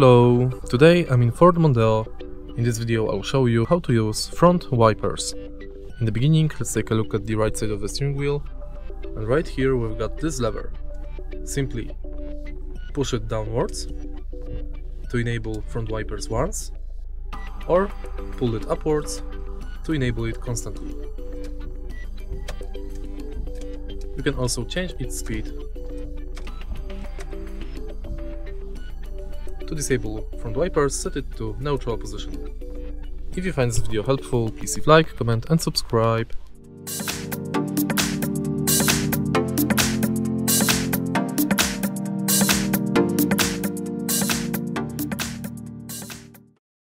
Hello, today I'm in Ford Mondeo. In this video I'll show you how to use front wipers. In the beginning, let's take a look at the right side of the steering wheel, and right here we've got this lever. Simply push it downwards to enable front wipers once, or pull it upwards to enable it constantly. You can also change its speed to disable front wipers, set it to neutral position. If you find this video helpful, please leave a like, comment and subscribe.